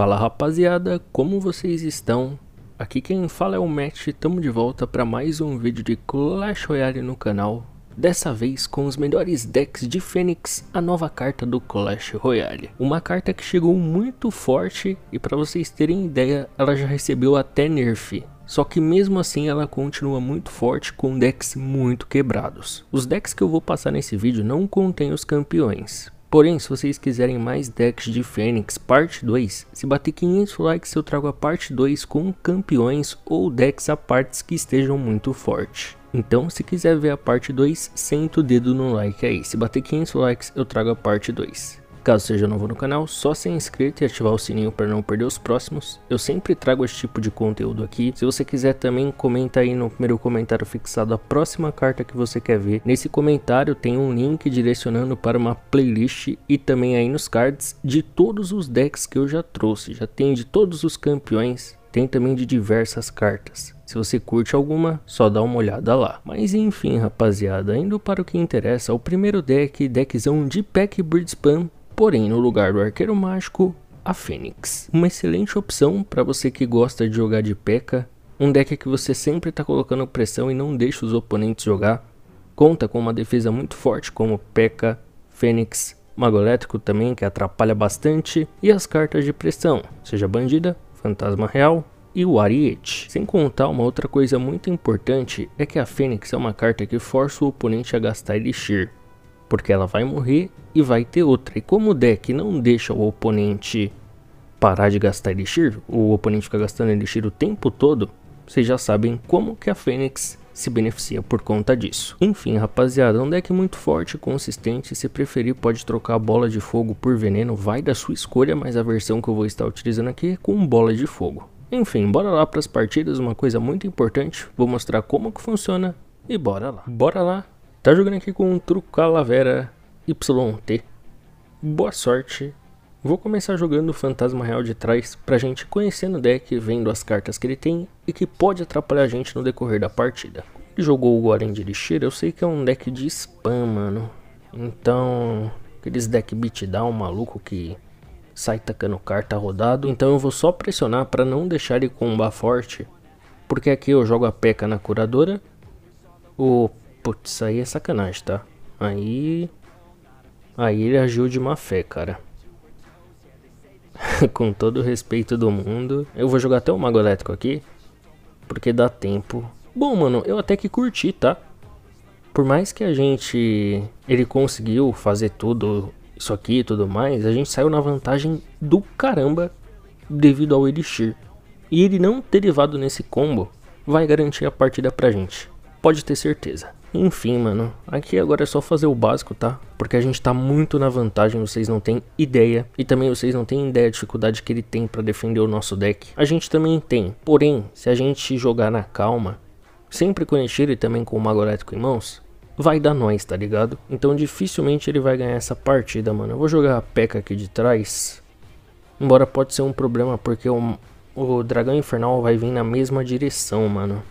Fala rapaziada, como vocês estão? Aqui quem fala é o Matsh, estamos de volta para mais um vídeo de Clash Royale no canal. Dessa vez com os melhores decks de Fênix, a nova carta do Clash Royale. Uma carta que chegou muito forte e, para vocês terem ideia, ela já recebeu até nerf. Só que mesmo assim ela continua muito forte com decks muito quebrados. Os decks que eu vou passar nesse vídeo não contêm os campeões. Porém, se vocês quiserem mais decks de Fênix parte 2, se bater 500 likes eu trago a parte 2 com campeões ou decks a partes que estejam muito fortes. Então, se quiser ver a parte 2, senta o dedo no like aí. Se bater 500 likes eu trago a parte 2. Caso seja novo no canal, só ser inscrito e ativar o sininho para não perder os próximos. Eu sempre trago esse tipo de conteúdo aqui. Se você quiser também, comenta aí no primeiro comentário fixado a próxima carta que você quer ver. Nesse comentário tem um link direcionando para uma playlist e também aí nos cards de todos os decks que eu já trouxe. Já tem de todos os campeões, tem também de diversas cartas. Se você curte alguma, só dá uma olhada lá. Mas enfim rapaziada, indo para o que interessa, o primeiro deck, deckzão de P.E.K.K.A Bird Spam. Porém, no lugar do arqueiro mágico, a Fênix. Uma excelente opção para você que gosta de jogar de P.E.K.K.A. Um deck que você sempre está colocando pressão e não deixa os oponentes jogar. Conta com uma defesa muito forte como P.E.K.K.A, Fênix, Mago Elétrico também, que atrapalha bastante. E as cartas de pressão, seja Bandida, Fantasma Real e o Ariete. Sem contar, uma outra coisa muito importante é que a Fênix é uma carta que força o oponente a gastar Elixir. Porque ela vai morrer e vai ter outra. E como o deck não deixa o oponente parar de gastar elixir, o oponente fica gastando elixir o tempo todo, vocês já sabem como que a Fênix se beneficia por conta disso. Enfim rapaziada, é um deck muito forte e consistente. Se preferir pode trocar a bola de fogo por veneno, vai da sua escolha, mas a versão que eu vou estar utilizando aqui é com bola de fogo. Enfim, bora lá para as partidas, uma coisa muito importante, vou mostrar como que funciona e bora lá. Bora lá! Tá jogando aqui com o Trucalavera YT. Boa sorte. Vou começar jogando o Fantasma Real de trás pra gente conhecendo o deck, vendo as cartas que ele tem e que pode atrapalhar a gente no decorrer da partida. Ele jogou o Golem de Elixir, eu sei que é um deck de spam, mano. Então, aqueles deck beatdown maluco que sai tacando carta rodado. Então eu vou só pressionar pra não deixar ele combar forte. Porque aqui eu jogo a P.E.K.K.A na curadora. Putz, aí é sacanagem, tá? Aí ele agiu de má fé, cara. Com todo o respeito do mundo. Eu vou jogar até o Mago Elétrico aqui, porque dá tempo. Bom, mano, eu até que curti, tá? Por mais que ele conseguiu fazer tudo isso aqui e tudo mais, a gente saiu na vantagem do caramba devido ao Elixir. E ele não ter levado nesse combo vai garantir a partida pra gente. Pode ter certeza. Enfim, mano, aqui agora é só fazer o básico, tá? Porque a gente tá muito na vantagem, vocês não têm ideia. E também vocês não têm ideia da dificuldade que ele tem pra defender o nosso deck. A gente também tem. Porém, se a gente jogar na calma, sempre com Elixir e também com o Mago Elétrico em mãos, vai dar nós, tá ligado? Então dificilmente ele vai ganhar essa partida, mano. Eu vou jogar a P.E.K.K.A aqui de trás. Embora pode ser um problema, porque o Dragão Infernal vai vir na mesma direção, mano.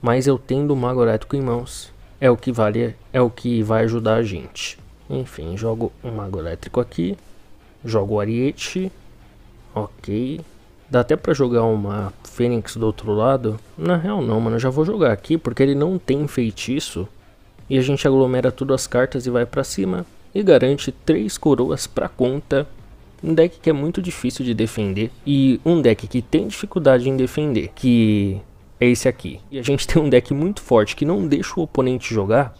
Mas eu tendo o Mago Elétrico em mãos, é o que vale, é o que vai ajudar a gente. Enfim, jogo um Mago Elétrico aqui. Jogo o Ariete. Ok. Dá até pra jogar uma Fênix do outro lado. Na real não, mano. Eu já vou jogar aqui porque ele não tem feitiço. E a gente aglomera todas as cartas e vai pra cima. E garante 3 coroas pra conta. Um deck que é muito difícil de defender. E um deck que tem dificuldade em defender. Que... é esse aqui. E a gente tem um deck muito forte que não deixa o oponente jogar.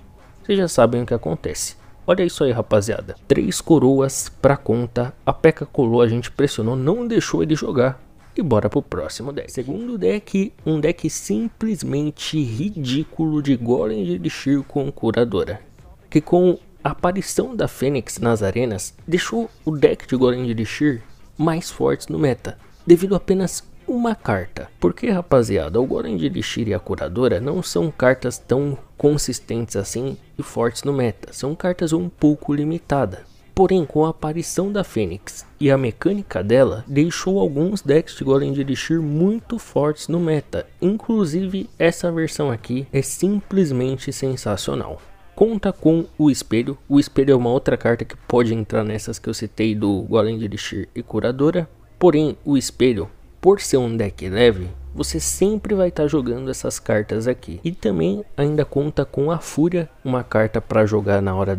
Vocês já sabem o que acontece. Olha isso aí rapaziada. 3 coroas pra conta. A P.E.K.K.A colou, a gente pressionou, não deixou ele jogar. E bora pro próximo deck. Segundo deck, um deck simplesmente ridículo de Golem de Elixir com curadora. Que com a aparição da Fênix nas arenas, deixou o deck de Golem de Elixir mais fortes no meta. Devido a apenas uma carta. Porque rapaziada, o Golem de Elixir e a curadora não são cartas tão consistentes assim e fortes no meta, são cartas um pouco limitadas. Porém, com a aparição da Fênix e a mecânica dela, deixou alguns decks de Golem de Elixir muito fortes no meta, inclusive essa versão aqui é simplesmente sensacional. Conta com o espelho. O espelho é uma outra carta que pode entrar nessas que eu citei do Golem de Elixir e curadora. Porém, o espelho, por ser um deck leve, você sempre vai estar jogando essas cartas aqui. E também ainda conta com a Fúria, uma carta para jogar na hora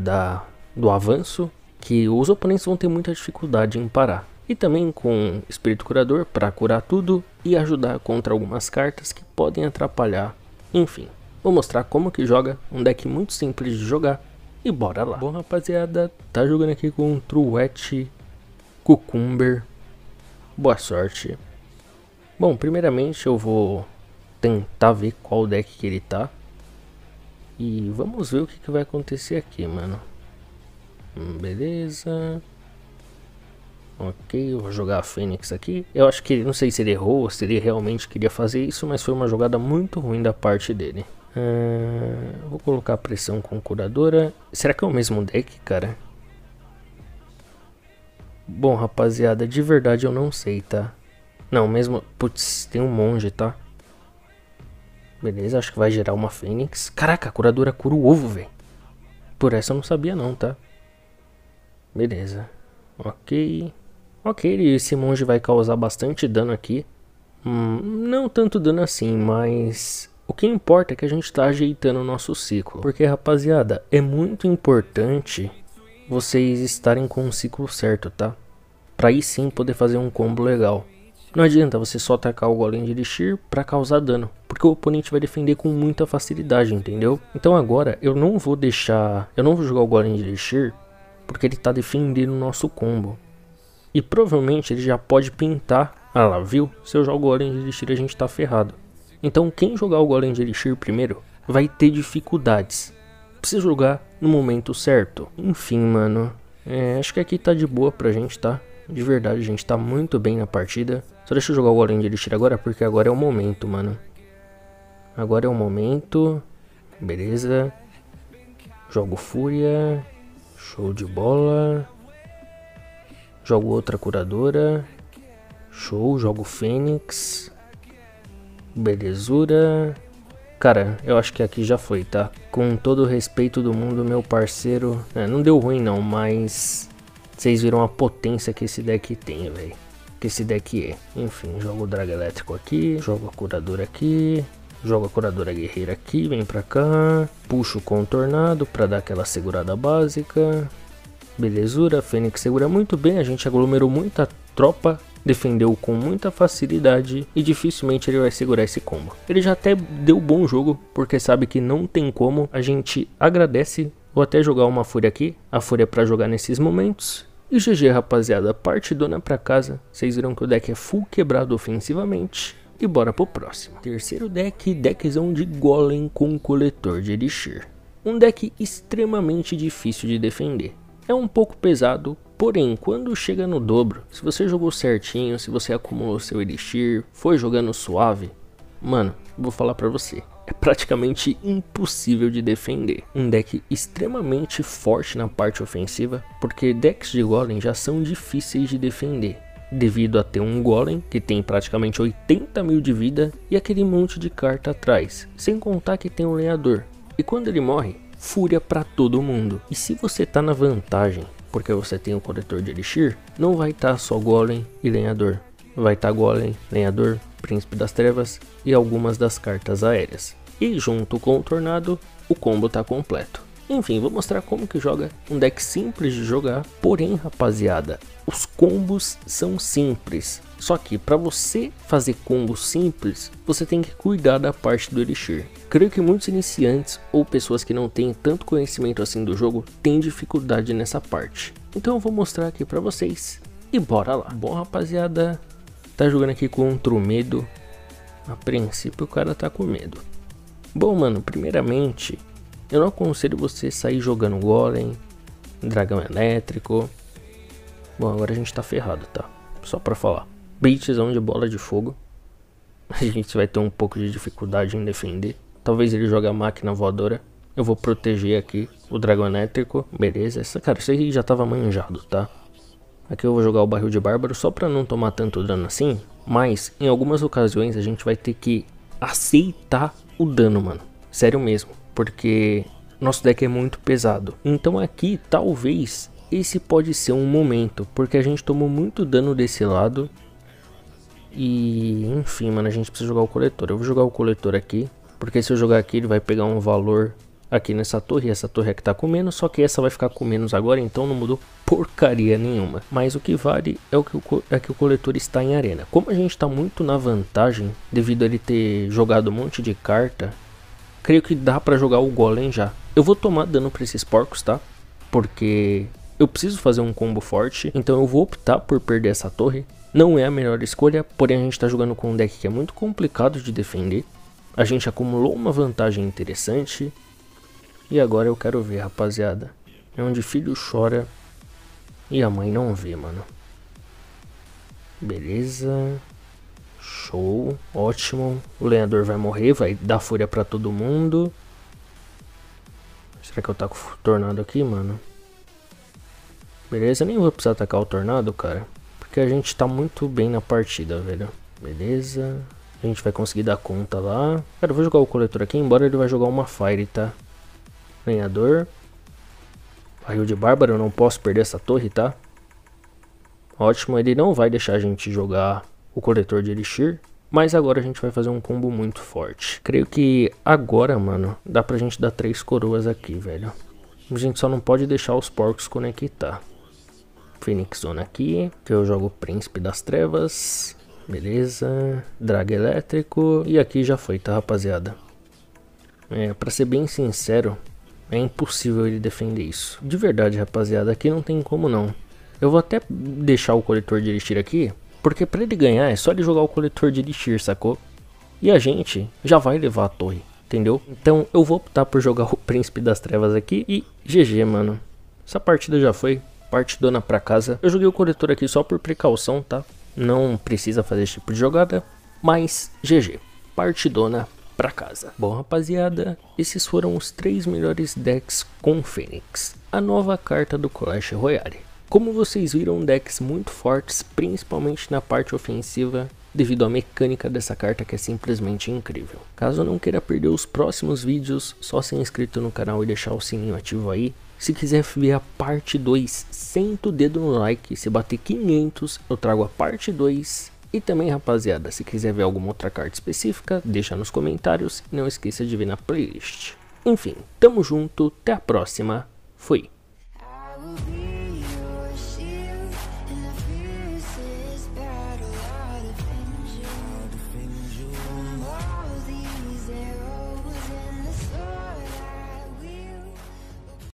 do avanço, que os oponentes vão ter muita dificuldade em parar. E também com Espírito Curador para curar tudo e ajudar contra algumas cartas que podem atrapalhar. Enfim, vou mostrar como que joga, um deck muito simples de jogar. E bora lá. Bom, rapaziada, tá jogando aqui com Truete, Cucumber. Boa sorte. Bom, primeiramente eu vou tentar ver qual deck que ele tá. E vamos ver o que vai acontecer aqui, mano. Beleza. Ok, eu vou jogar a Fênix aqui. Eu acho que, não sei se ele errou ou se ele realmente queria fazer isso, mas foi uma jogada muito ruim da parte dele. Vou colocar a pressão com curadora. Será que é o mesmo deck, cara? Bom, rapaziada, de verdade eu não sei, tá? Não, mesmo... Putz, tem um monge, tá? Beleza, acho que vai gerar uma Fênix. Caraca, a curadora cura o ovo, velho. Por essa eu não sabia não, tá? Beleza. Ok. Ok, esse monge vai causar bastante dano aqui. Não tanto dano assim, mas... O que importa é que a gente tá ajeitando o nosso ciclo. Porque, rapaziada, é muito importante vocês estarem com o ciclo certo, tá? Pra aí sim poder fazer um combo legal. Não adianta você só atacar o Golem de Elixir para causar dano, porque o oponente vai defender com muita facilidade, entendeu? Então agora eu não vou jogar o Golem de Elixir, porque ele tá defendendo o nosso combo. E provavelmente ele já pode pintar, ah lá, viu? Se eu jogar o Golem de Elixir a gente tá ferrado. Então quem jogar o Golem de Elixir primeiro vai ter dificuldades. Precisa jogar no momento certo. Enfim, mano, acho que aqui tá de boa pra gente, tá? De verdade, gente, tá muito bem na partida. Só deixa eu jogar o Golem de Elixir agora, porque agora é o momento, mano. Agora é o momento. Beleza. Jogo Fúria. Show de bola. Jogo outra curadora. Show, jogo Fênix. Belezura. Cara, eu acho que aqui já foi, tá? Com todo o respeito do mundo, meu parceiro... não deu ruim não, mas... Vocês viram a potência que esse deck tem, velho. Que esse deck é. Enfim, jogo o Drag Elétrico aqui. Jogo a Curadora aqui. Jogo a Curadora Guerreira aqui. Vem pra cá. Puxo o Contornado pra dar aquela segurada básica. Belezura. Fênix segura muito bem. A gente aglomerou muita tropa. Defendeu com muita facilidade. E dificilmente ele vai segurar esse combo. Ele já até deu bom jogo. Porque sabe que não tem como. A gente agradece. Vou até jogar uma Fúria aqui. A Fúria é pra jogar nesses momentos. E GG, rapaziada, partidona pra casa. Vocês viram que o deck é full quebrado ofensivamente. E bora pro próximo. Terceiro deck, deckzão de Golem com Coletor de Elixir. Um deck extremamente difícil de defender. É um pouco pesado, porém, quando chega no dobro, se você jogou certinho, se você acumulou seu Elixir, foi jogando suave, mano, vou falar pra você. É praticamente impossível de defender. Um deck extremamente forte na parte ofensiva, porque decks de Golem já são difíceis de defender, devido a ter um Golem que tem praticamente 80 mil de vida e aquele monte de carta atrás, sem contar que tem um lenhador. E quando ele morre, fúria pra todo mundo. E se você tá na vantagem, porque você tem o coletor de elixir, não vai tá só Golem e lenhador. Vai estar Golem, lenhador, príncipe das trevas e algumas das cartas aéreas. E junto com o tornado, o combo tá completo. Enfim, vou mostrar como que joga. Um deck simples de jogar, porém, rapaziada, os combos são simples. Só que para você fazer combos simples, você tem que cuidar da parte do elixir. Creio que muitos iniciantes ou pessoas que não têm tanto conhecimento assim do jogo têm dificuldade nessa parte. Então eu vou mostrar aqui para vocês e bora lá. Bom, rapaziada, tá jogando aqui contra o medo. A princípio o cara tá com medo. Bom, mano, primeiramente eu não aconselho você sair jogando Golem, Dragão Elétrico. Bom, agora a gente tá ferrado, tá? Só pra falar. Baitzão de bola de fogo. A gente vai ter um pouco de dificuldade em defender. Talvez ele jogue a máquina voadora. Eu vou proteger aqui o Dragão Elétrico. Beleza, cara, isso aí já tava manjado, tá? Aqui eu vou jogar o barril de bárbaro só para não tomar tanto dano assim. Mas em algumas ocasiões a gente vai ter que aceitar o dano, mano. Sério mesmo, porque nosso deck é muito pesado. Então aqui talvez esse pode ser um momento, porque a gente tomou muito dano desse lado. E enfim, mano, a gente precisa jogar o coletor. Eu vou jogar o coletor aqui, porque se eu jogar aqui ele vai pegar um valor aqui nessa torre, e essa torre é que tá com menos, só que essa vai ficar com menos agora, então não mudou porcaria nenhuma. Mas o que vale é, que o coletor está em arena. Como a gente tá muito na vantagem, devido a ele ter jogado um monte de carta, creio que dá pra jogar o golem já. Eu vou tomar dano pra esses porcos, tá? Porque eu preciso fazer um combo forte, então eu vou optar por perder essa torre. Não é a melhor escolha, porém a gente tá jogando com um deck que é muito complicado de defender. A gente acumulou uma vantagem interessante. E agora eu quero ver, rapaziada. É onde filho chora e a mãe não vê, mano. Beleza. Show. Ótimo. O lenhador vai morrer, vai dar fúria pra todo mundo. Será que eu taco o tornado aqui, mano? Beleza, nem vou precisar atacar o tornado, cara. Porque a gente tá muito bem na partida, velho. Beleza. A gente vai conseguir dar conta lá. Cara, eu vou jogar o coletor aqui, embora ele vai jogar uma Fire, tá? Ganhador. Barril de Bárbaro, eu não posso perder essa torre, tá? Ótimo, ele não vai deixar a gente jogar o coletor de Elixir. Mas agora a gente vai fazer um combo muito forte. Creio que agora, mano, dá pra gente dar 3 coroas aqui, velho. A gente só não pode deixar os porcos conectar. Fênix Zona aqui, que eu jogo o Príncipe das Trevas. Beleza. Drag Elétrico. E aqui já foi, tá, rapaziada? É, pra ser bem sincero, é impossível ele defender isso. De verdade, rapaziada, aqui não tem como não. Eu vou até deixar o coletor de elixir aqui, porque pra ele ganhar é só ele jogar o coletor de elixir, sacou? E a gente já vai levar a torre, entendeu? Então eu vou optar por jogar o Príncipe das Trevas aqui e GG, mano. Essa partida já foi, partidona pra casa. Eu joguei o coletor aqui só por precaução, tá? Não precisa fazer esse tipo de jogada, mas GG, partidona pra casa. Bom, rapaziada, esses foram os 3 melhores decks com Fênix, a nova carta do Clash Royale. Como vocês viram, decks muito fortes, principalmente na parte ofensiva, devido à mecânica dessa carta que é simplesmente incrível. Caso não queira perder os próximos vídeos, só ser inscrito no canal e deixar o sininho ativo aí. Se quiser ver a parte 2, senta o dedo no like, se bater 500 eu trago a parte 2. E também, rapaziada, se quiser ver alguma outra carta específica, deixa nos comentários e não esqueça de ver na playlist. Enfim, tamo junto, até a próxima, fui!